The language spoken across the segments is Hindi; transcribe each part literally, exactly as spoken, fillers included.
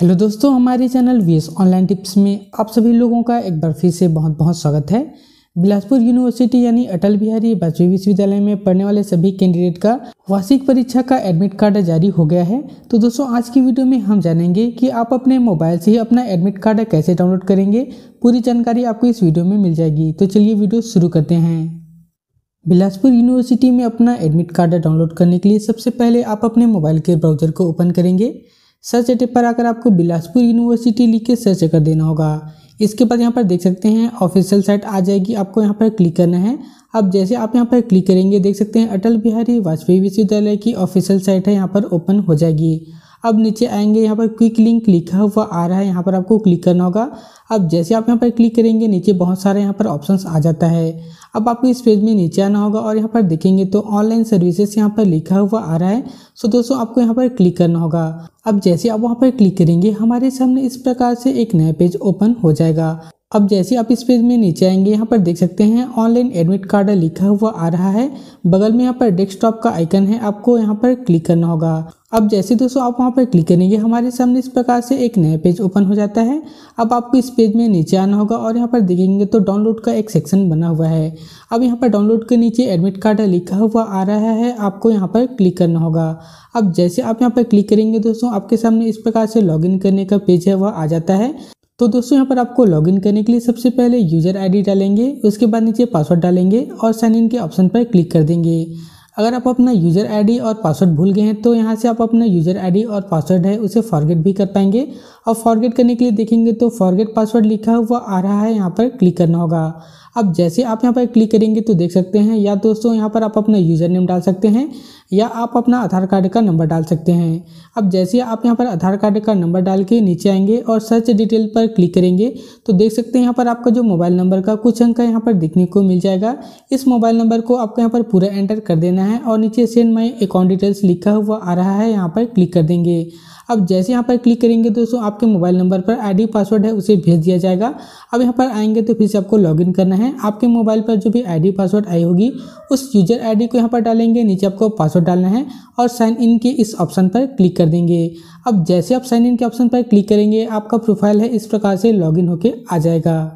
हेलो दोस्तों, हमारे चैनल वीएस ऑनलाइन टिप्स में आप सभी लोगों का एक बार फिर से बहुत बहुत स्वागत है। बिलासपुर यूनिवर्सिटी यानी अटल बिहारी वाजपेयी विश्वविद्यालय में पढ़ने वाले सभी कैंडिडेट का वार्षिक परीक्षा का एडमिट कार्ड जारी हो गया है। तो दोस्तों, आज की वीडियो में हम जानेंगे कि आप अपने मोबाइल से ही अपना एडमिट कार्ड कैसे डाउनलोड करेंगे। पूरी जानकारी आपको इस वीडियो में मिल जाएगी। तो चलिए वीडियो शुरू करते हैं। बिलासपुर यूनिवर्सिटी में अपना एडमिट कार्ड डाउनलोड करने के लिए सबसे पहले आप अपने मोबाइल के ब्राउजर को ओपन करेंगे। सर्च एट पर आकर आपको बिलासपुर यूनिवर्सिटी लिख के सर्च कर देना होगा। इसके बाद यहाँ पर देख सकते हैं ऑफिशियल साइट आ जाएगी, आपको यहाँ पर क्लिक करना है। अब जैसे आप यहाँ पर क्लिक करेंगे, देख सकते हैं अटल बिहारी वाजपेयी विश्वविद्यालय की ऑफिशियल साइट है, यहाँ पर ओपन हो जाएगी। अब नीचे आएंगे, यहाँ पर क्विक लिंक लिखा हुआ आ रहा है, यहाँ पर आपको क्लिक करना होगा। अब जैसे आप यहाँ पर क्लिक करेंगे, नीचे बहुत सारे यहाँ पर ऑप्शंस आ जाता है। अब आपको इस पेज में नीचे आना होगा और यहाँ पर देखेंगे तो ऑनलाइन सर्विसेज यहाँ पर लिखा हुआ आ रहा है। सो दोस्तों, आपको यहाँ पर क्लिक करना होगा। अब जैसे आप वहाँ पर क्लिक करेंगे, हमारे सामने इस प्रकार से एक नया पेज ओपन हो जाएगा। अब जैसे आप इस पेज में नीचे आएंगे, यहाँ पर देख सकते हैं ऑनलाइन एडमिट कार्ड लिखा हुआ आ रहा है। बगल में यहाँ पर डेस्कटॉप का आइकन है, आपको यहाँ पर क्लिक करना होगा। अब जैसे दोस्तों आप वहाँ पर क्लिक करेंगे, हमारे सामने इस प्रकार से एक नया पेज ओपन हो जाता है। अब आपको इस पेज में नीचे आना होगा और यहाँ पर देखेंगे तो डाउनलोड का एक सेक्शन बना हुआ है। अब यहाँ पर डाउनलोड के नीचे एडमिट कार्ड लिखा हुआ आ रहा है, आपको यहाँ पर क्लिक करना होगा। अब जैसे आप यहाँ पर क्लिक करेंगे दोस्तों, आपके सामने इस प्रकार से लॉगिन करने का पेज है, वह आ जाता है। तो दोस्तों, यहाँ पर आपको लॉगिन करने के लिए सबसे पहले यूजर आईडी डालेंगे, उसके बाद नीचे पासवर्ड डालेंगे और साइन इन के ऑप्शन पर क्लिक कर देंगे। अगर आप अपना यूजर आईडी और पासवर्ड भूल गए हैं तो यहाँ से आप अपना यूजर आईडी और पासवर्ड है उसे फॉरगेट भी कर पाएंगे। और फॉरगेट करने के लिए देखेंगे तो फॉरगेट पासवर्ड लिखा हुआ आ रहा है, यहाँ पर क्लिक करना होगा। अब जैसे आप यहाँ पर क्लिक करेंगे तो देख सकते हैं, या दोस्तों यहाँ पर आप अपना यूजर नेम डाल सकते हैं या आप अपना आधार कार्ड का नंबर डाल सकते हैं। अब जैसे आप यहाँ पर आधार कार्ड का नंबर डाल के नीचे आएंगे और सर्च डिटेल पर क्लिक करेंगे तो देख सकते हैं यहाँ पर आपका जो मोबाइल नंबर का कुछ अंक यहाँ पर देखने को मिल जाएगा। इस मोबाइल नंबर को आपको यहाँ पर पूरा एंटर कर देना है और नीचे सेंड माई अकाउंट डिटेल्स लिखा हुआ आ रहा है, यहाँ पर क्लिक कर देंगे। अब जैसे यहाँ पर क्लिक करेंगे दोस्तों, आपके मोबाइल नंबर पर आईडी पासवर्ड है उसे भेज दिया जाएगा। अब यहाँ पर आएंगे तो फिर से आपको लॉगिन करना है। आपके मोबाइल पर जो भी आईडी पासवर्ड आई होगी उस यूजर आईडी को यहाँ पर डालेंगे, नीचे आपको पासवर्ड डालना है और साइन इन के इस ऑप्शन पर क्लिक कर देंगे। अब जैसे आप साइन इन के ऑप्शन पर क्लिक करेंगे, आपका प्रोफाइल है इस प्रकार से लॉगिन होके आ जाएगा।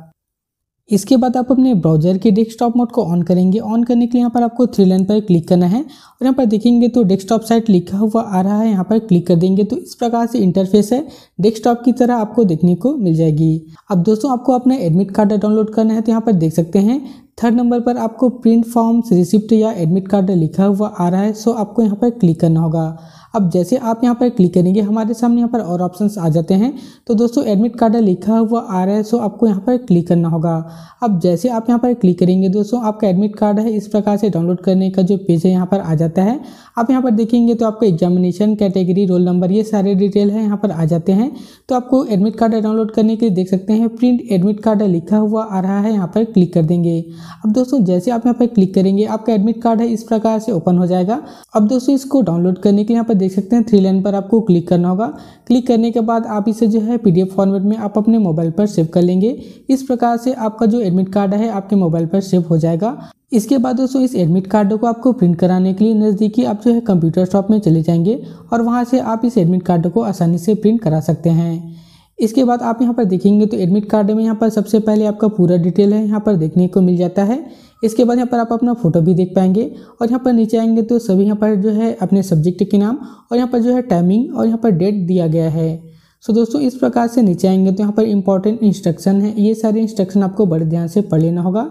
इसके बाद आप अपने ब्राउजर के डेस्कटॉप मोड को ऑन करेंगे। ऑन करने के लिए यहाँ पर आपको थ्री लाइन पर क्लिक करना है और यहाँ पर देखेंगे तो डेस्कटॉप साइट लिखा हुआ आ रहा है, यहाँ पर क्लिक कर देंगे तो इस प्रकार से इंटरफेस है, डेस्कटॉप की तरह आपको देखने को मिल जाएगी। अब दोस्तों, आपको अपना एडमिट कार्ड डाउनलोड करना है तो यहाँ पर देख सकते हैं थर्ड नंबर पर आपको प्रिंट फॉर्म्स रिसिप्ट या एडमिट कार्ड लिखा हुआ आ रहा है, सो आपको यहाँ पर क्लिक करना होगा। अब जैसे आप यहाँ पर क्लिक करेंगे, हमारे सामने यहाँ पर और ऑप्शंस आ जाते हैं। तो दोस्तों, एडमिट कार्ड लिखा हुआ आ रहा है, सो आपको यहाँ पर क्लिक करना होगा। अब जैसे आप यहाँ पर क्लिक करेंगे दोस्तों, आपका एडमिट कार्ड है इस प्रकार से डाउनलोड करने का जो पेज है यहाँ पर आ जाता है। आप यहाँ पर देखेंगे तो आपका एग्जामिनेशन, कैटेगरी, रोल नंबर, ये सारे डिटेल है यहाँ पर आ जाते हैं। तो आपको एडमिट कार्ड डाउनलोड करने के लिए देख सकते हैं प्रिंट एडमिट कार्ड लिखा हुआ आ रहा है, यहाँ पर क्लिक कर देंगे। अब दोस्तों, जैसे आप यहाँ पर क्लिक करेंगे, आपका एडमिट कार्ड है इस प्रकार से ओपन हो जाएगा। अब दोस्तों, इसको डाउनलोड करने के लिए यहाँ पर देख सकते हैं थ्री लाइन पर आपको क्लिक करना होगा। क्लिक करने के बाद आप इसे जो है पीडीएफ फॉर्मेट में आप अपने मोबाइल पर सेव कर लेंगे। इस प्रकार से आपका जो एडमिट कार्ड है आपके मोबाइल पर सेव हो जाएगा। इसके बाद दोस्तों, इस एडमिट कार्ड को आपको प्रिंट कराने के लिए नज़दीकी आप जो है कंप्यूटर शॉप में चले जाएंगे और वहाँ से आप इस एडमिट कार्ड को आसानी से प्रिंट करा सकते हैं। इसके बाद आप यहाँ पर देखेंगे तो एडमिट कार्ड में यहाँ पर सबसे पहले आपका पूरा डिटेल है यहाँ पर देखने को मिल जाता है। इसके बाद यहाँ पर आप अपना फोटो भी देख पाएंगे और यहाँ पर नीचे आएंगे तो सभी यहाँ पर जो है अपने सब्जेक्ट के नाम और यहाँ पर जो है टाइमिंग और यहाँ पर डेट दिया गया है। सो दोस्तों, इस प्रकार से नीचे आएंगे तो यहाँ पर इंपॉर्टेंट इंस्ट्रक्शन है, ये सारे इंस्ट्रक्शन आपको बड़े ध्यान से पढ़ लेना होगा।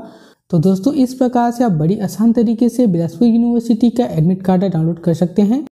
तो दोस्तों, इस प्रकार से आप बड़ी आसान तरीके से बिलासपुर यूनिवर्सिटी का एडमिट कार्ड डाउनलोड कर सकते हैं।